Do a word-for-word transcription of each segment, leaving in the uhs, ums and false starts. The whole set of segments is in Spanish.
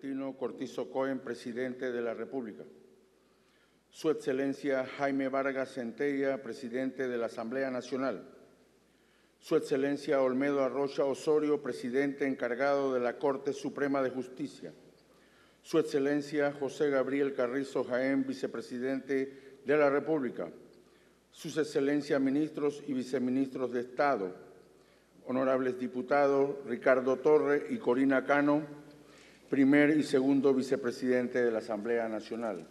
argentino Cortizo Cohen, presidente de la República; Su Excelencia Jaime Vargas Centella, presidente de la Asamblea Nacional; Su Excelencia Olmedo Arrocha Osorio, presidente encargado de la Corte Suprema de Justicia; Su Excelencia José Gabriel Carrizo Jaén, vicepresidente de la República; Sus Excelencias ministros y viceministros de Estado; honorables diputados Ricardo Torres y Corina Cano, primer y segundo vicepresidente de la Asamblea Nacional;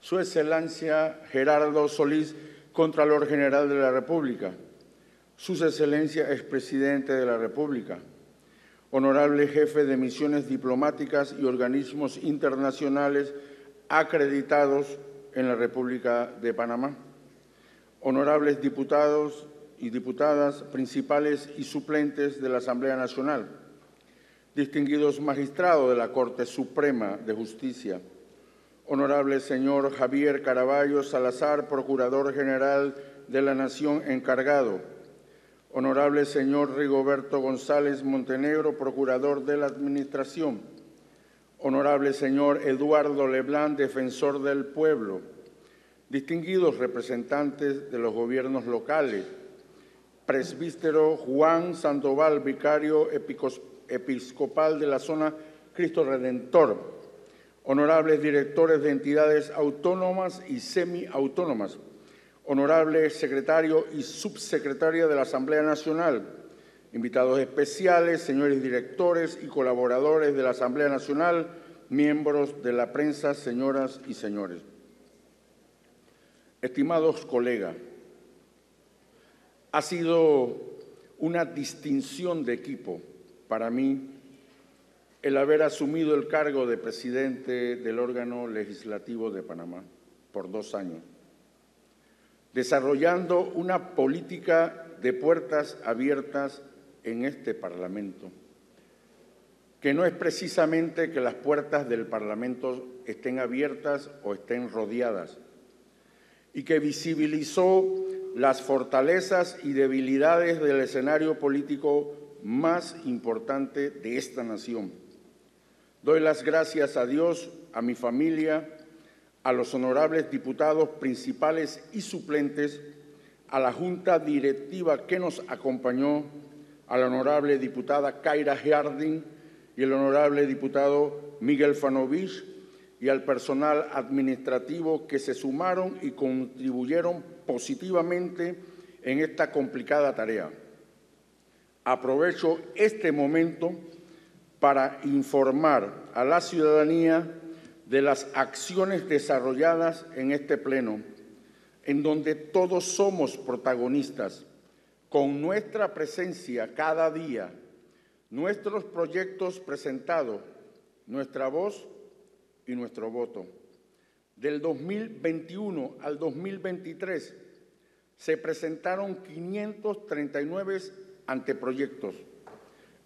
Su Excelencia Gerardo Solís, Contralor General de la República; Sus Excelencias Expresidente de la República; Honorable Jefe de Misiones Diplomáticas y Organismos Internacionales acreditados en la República de Panamá; Honorables Diputados y Diputadas Principales y Suplentes de la Asamblea Nacional; Distinguidos Magistrados de la Corte Suprema de Justicia; Honorable Señor Javier Caraballo Salazar, Procurador General de la Nación encargado; Honorable Señor Rigoberto González Montenegro, Procurador de la Administración; Honorable Señor Eduardo Leblanc, Defensor del Pueblo; distinguidos representantes de los gobiernos locales; Presbítero Juan Sandoval, Vicario Episcopal de la Zona Cristo Redentor; honorables directores de entidades autónomas y semiautónomas; Honorable Secretario y Subsecretaria de la Asamblea Nacional; invitados especiales, señores directores y colaboradores de la Asamblea Nacional; miembros de la prensa, señoras y señores. Estimados colegas, ha sido una distinción de equipo para mí el haber asumido el cargo de presidente del órgano legislativo de Panamá por dos años, desarrollando una política de puertas abiertas en este Parlamento, que no es precisamente que las puertas del Parlamento estén abiertas o estén rodeadas, y que visibilizó las fortalezas y debilidades del escenario político más importante de esta nación. Doy las gracias a Dios, a mi familia, a los honorables diputados principales y suplentes, a la Junta Directiva que nos acompañó, a la honorable diputada Kyra Jardín y el honorable diputado Miguel Fanovich, y al personal administrativo que se sumaron y contribuyeron positivamente en esta complicada tarea. Aprovecho este momento para informar a la ciudadanía de las acciones desarrolladas en este pleno, en donde todos somos protagonistas, con nuestra presencia cada día, nuestros proyectos presentados, nuestra voz y nuestro voto. Del dos mil veintiuno al dos mil veintitrés se presentaron quinientos treinta y nueve anteproyectos,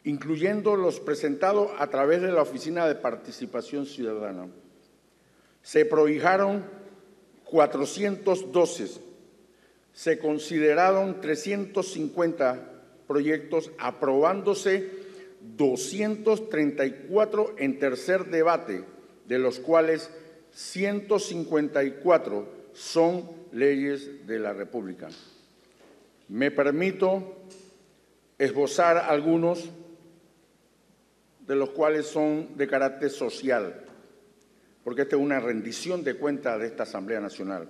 incluyendo los presentados a través de la Oficina de Participación Ciudadana. Se prohijaron cuatrocientos doce, se consideraron trescientos cincuenta proyectos, aprobándose doscientos treinta y cuatro en tercer debate, de los cuales ciento cincuenta y cuatro son leyes de la República. Me permito esbozar algunos, de los cuales son de carácter social, porque esta es una rendición de cuentas de esta Asamblea Nacional.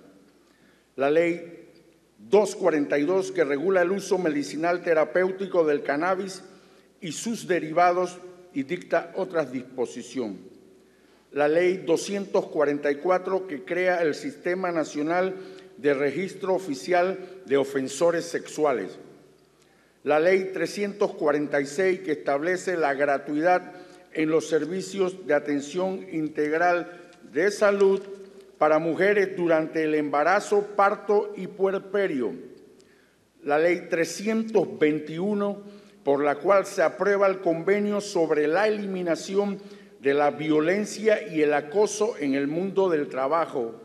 La Ley doscientos cuarenta y dos, que regula el uso medicinal terapéutico del cannabis y sus derivados y dicta otras disposiciones. La Ley doscientos cuarenta y cuatro, que crea el Sistema Nacional de Registro Oficial de Ofensores Sexuales. La Ley trescientos cuarenta y seis, que establece la gratuidad en los servicios de atención integral de salud para mujeres durante el embarazo, parto y puerperio. La Ley trescientos veintiuno, por la cual se aprueba el Convenio sobre la eliminación de la violencia y el acoso en el mundo del trabajo.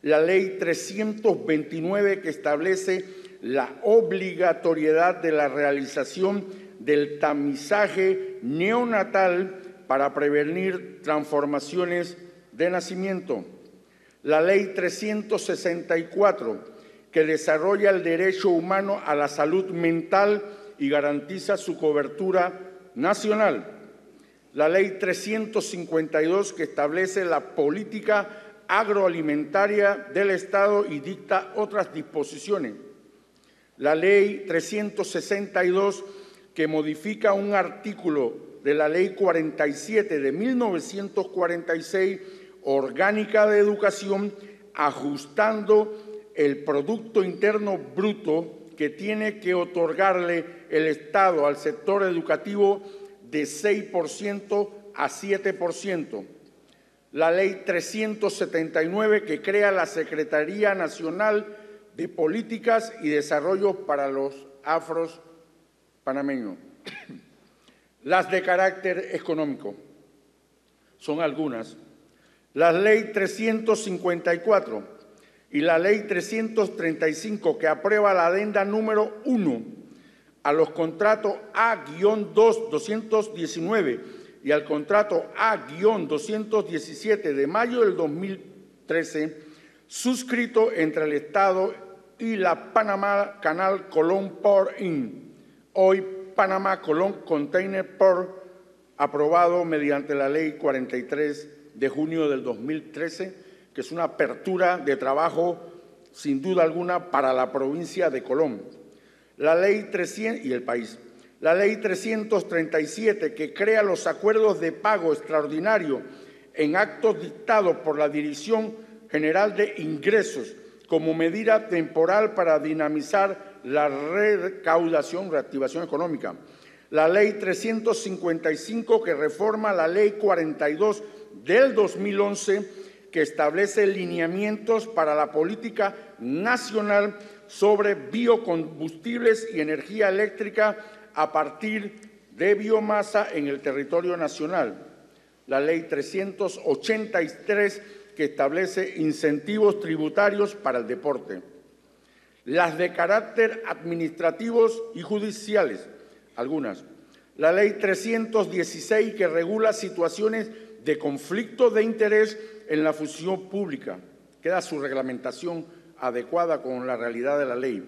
La Ley trescientos veintinueve, que establece la obligatoriedad de la realización del tamizaje neonatal para prevenir transformaciones de nacimiento. La Ley trescientos sesenta y cuatro, que desarrolla el derecho humano a la salud mental y garantiza su cobertura nacional. La Ley trescientos cincuenta y dos, que establece la política agroalimentaria del Estado y dicta otras disposiciones. La Ley trescientos sesenta y dos, que modifica un artículo de la Ley cuarenta y siete de mil novecientos cuarenta y seis, Orgánica de Educación, ajustando el Producto Interno Bruto que tiene que otorgarle el Estado al sector educativo de seis por ciento a siete por ciento. La Ley trescientos setenta y nueve, que crea la Secretaría Nacional de Políticas y Desarrollo para los Afros Panameños. Las de carácter económico son algunas. La Ley trescientos cincuenta y cuatro y la Ley trescientos treinta y cinco, que aprueba la adenda número uno a los contratos A dos doscientos diecinueve y al contrato A doscientos diecisiete de mayo del dos mil trece, suscrito entre el Estado y la Panamá Canal Colón Port Incorporated, hoy Panamá Colón Container Port, aprobado mediante la Ley cuarenta y tres de junio del dos mil trece, que es una apertura de trabajo, sin duda alguna, para la provincia de Colón. La Ley trescientos y el país. La Ley trescientos treinta y siete, que crea los acuerdos de pago extraordinario en actos dictados por la Dirección General de Ingresos como medida temporal para dinamizar la recaudación, reactivación económica. La Ley trescientos cincuenta y cinco, que reforma la Ley cuarenta y dos del dos mil once, que establece lineamientos para la política nacional sobre biocombustibles y energía eléctrica a partir de biomasa en el territorio nacional. La Ley trescientos ochenta y tres, que establece incentivos tributarios para el deporte. Las de carácter administrativos y judiciales, algunas. La Ley trescientos dieciséis, que regula situaciones de conflicto de interés en la función pública, que da su reglamentación adecuada con la realidad de la ley.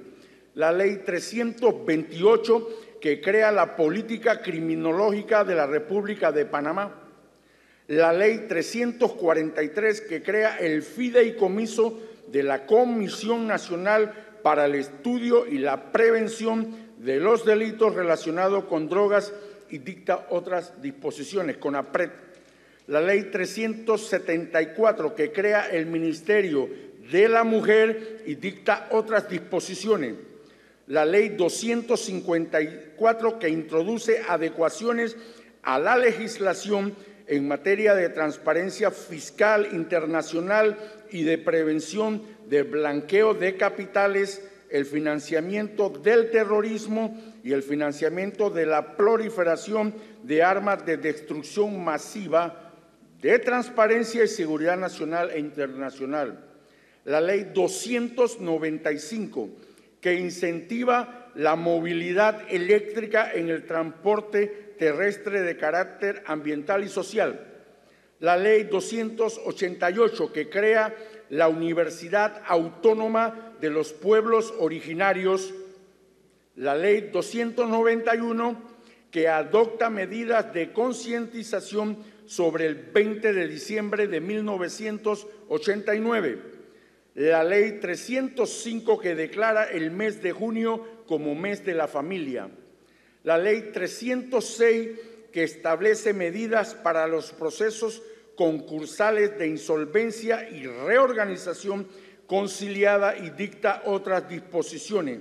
La Ley trescientos veintiocho, que crea la política criminológica de la República de Panamá. La Ley trescientos cuarenta y tres, que crea el fideicomiso de la Comisión Nacional para el Estudio y la Prevención de los Delitos Relacionados con Drogas y dicta otras disposiciones, con CONAPRED. La Ley trescientos setenta y cuatro, que crea el Ministerio de la Mujer y dicta otras disposiciones. La Ley doscientos cincuenta y cuatro, que introduce adecuaciones a la legislación en materia de transparencia fiscal internacional y de prevención del blanqueo de capitales, el financiamiento del terrorismo y el financiamiento de la proliferación de armas de destrucción masiva, de transparencia y seguridad nacional e internacional. La Ley doscientos noventa y cinco, que incentiva la movilidad eléctrica en el transporte terrestre de carácter ambiental y social. La Ley doscientos ochenta y ocho, que crea la Universidad Autónoma de los Pueblos Originarios. La Ley doscientos noventa y uno, que adopta medidas de concientización sobre el veinte de diciembre de mil novecientos ochenta y nueve. La Ley trescientos cinco, que declara el mes de junio como mes de la familia. La Ley trescientos seis, que establece medidas para los procesos concursales de insolvencia y reorganización conciliada y dicta otras disposiciones.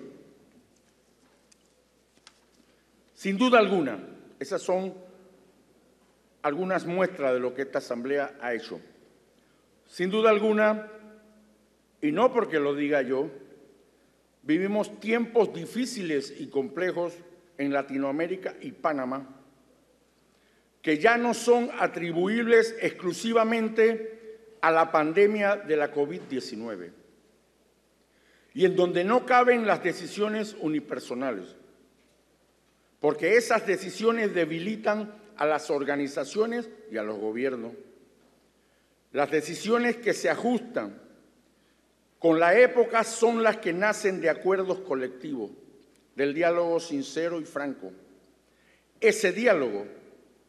Sin duda alguna, esas son algunas muestras de lo que esta Asamblea ha hecho. Sin duda alguna, y no porque lo diga yo, vivimos tiempos difíciles y complejos en Latinoamérica y Panamá, que ya no son atribuibles exclusivamente a la pandemia de la COVID diecinueve, y en donde no caben las decisiones unipersonales, porque esas decisiones debilitan a las organizaciones y a los gobiernos. Las decisiones que se ajustan con la época son las que nacen de acuerdos colectivos, del diálogo sincero y franco. Ese diálogo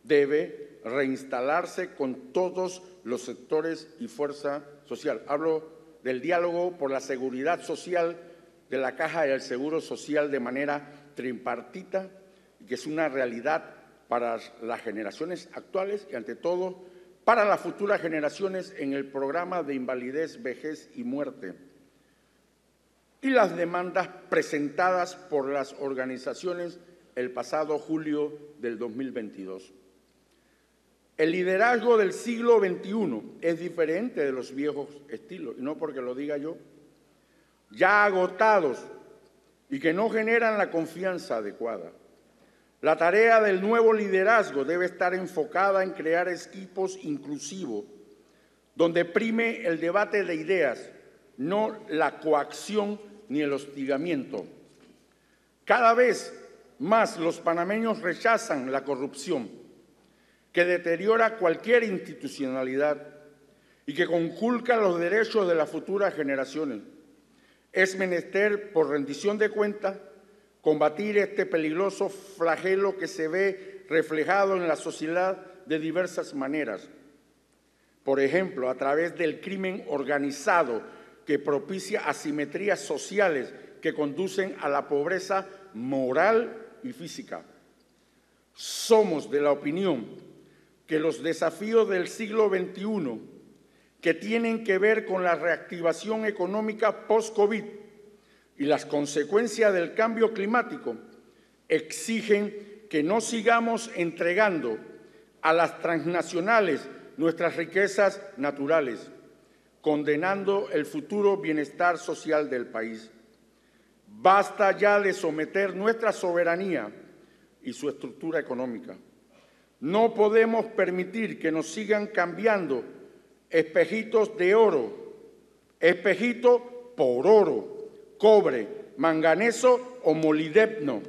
debe reinstalarse con todos los sectores y fuerza social. Hablo del diálogo por la seguridad social de la Caja del Seguro Social de manera tripartita, que es una realidad para las generaciones actuales y, ante todo, para las futuras generaciones en el programa de invalidez, vejez y muerte. Y las demandas presentadas por las organizaciones el pasado julio del dos mil veintidós. El liderazgo del siglo veintiuno es diferente de los viejos estilos, y no porque lo diga yo, ya agotados y que no generan la confianza adecuada. La tarea del nuevo liderazgo debe estar enfocada en crear equipos inclusivos, donde prime el debate de ideas, no la coacción ni el hostigamiento. Cada vez más los panameños rechazan la corrupción, que deteriora cualquier institucionalidad y que conculca los derechos de las futuras generaciones. Es menester, por rendición de cuentas, combatir este peligroso flagelo que se ve reflejado en la sociedad de diversas maneras. Por ejemplo, a través del crimen organizado que propicia asimetrías sociales que conducen a la pobreza moral y física. Somos de la opinión que los desafíos del siglo veintiuno, que tienen que ver con la reactivación económica post-COVID y las consecuencias del cambio climático, exigen que no sigamos entregando a las transnacionales nuestras riquezas naturales, condenando el futuro bienestar social del país. Basta ya de someter nuestra soberanía y su estructura económica. No podemos permitir que nos sigan cambiando espejitos de oro, espejito por oro, cobre, manganeso o molibdeno,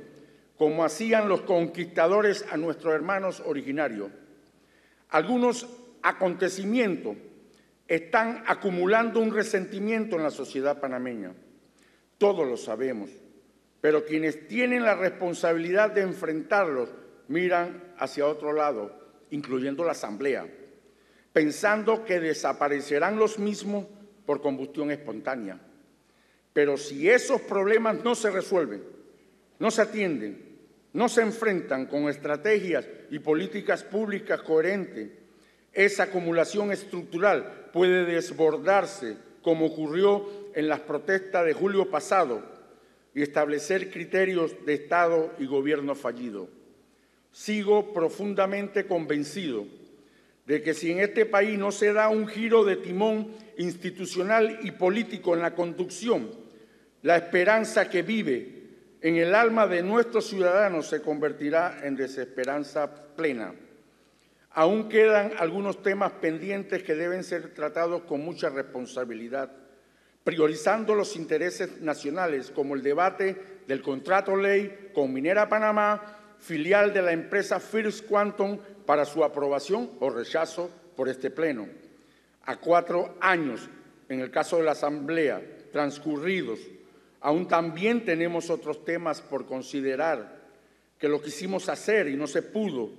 como hacían los conquistadores a nuestros hermanos originarios. Algunos acontecimientos están acumulando un resentimiento en la sociedad panameña. Todos lo sabemos, pero quienes tienen la responsabilidad de enfrentarlos miran hacia otro lado, incluyendo la Asamblea, pensando que desaparecerán los mismos por combustión espontánea. Pero si esos problemas no se resuelven, no se atienden, no se enfrentan con estrategias y políticas públicas coherentes, esa acumulación estructural puede desbordarse, como ocurrió en las protestas de julio pasado, y establecer criterios de Estado y gobierno fallido. Sigo profundamente convencido de que si en este país no se da un giro de timón institucional y político en la conducción, la esperanza que vive en el alma de nuestros ciudadanos se convertirá en desesperanza plena. Aún quedan algunos temas pendientes que deben ser tratados con mucha responsabilidad, priorizando los intereses nacionales, como el debate del contrato ley con Minera Panamá, filial de la empresa First Quantum, para su aprobación o rechazo por este Pleno. A cuatro años, en el caso de la Asamblea, transcurridos, aún también tenemos otros temas por considerar, que lo quisimos hacer y no se pudo,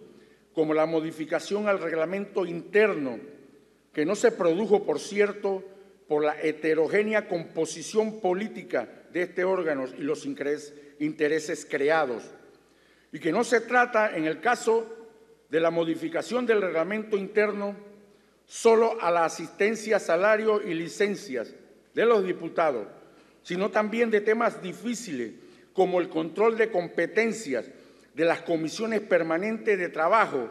como la modificación al reglamento interno, que no se produjo, por cierto, por la heterogénea composición política de este órgano y los intereses creados, y que no se trata, en el caso de la modificación del reglamento interno, solo a la asistencia, salario y licencias de los diputados, sino también de temas difíciles como el control de competencias de las comisiones permanentes de trabajo,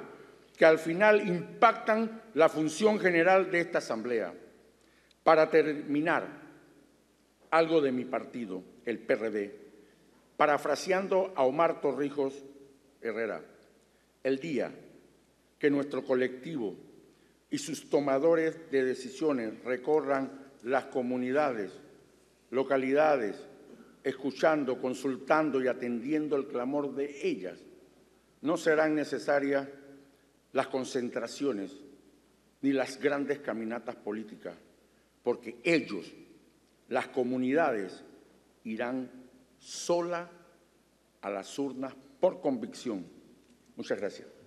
que al final impactan la función general de esta Asamblea. Para terminar, algo de mi partido, el P R D, parafraseando a Omar Torrijos Herrera: el día que nuestro colectivo y sus tomadores de decisiones recorran las comunidades, localidades, escuchando, consultando y atendiendo el clamor de ellas, no serán necesarias las concentraciones ni las grandes caminatas políticas, porque ellos, las comunidades, irán sola a las urnas por convicción. Muchas gracias.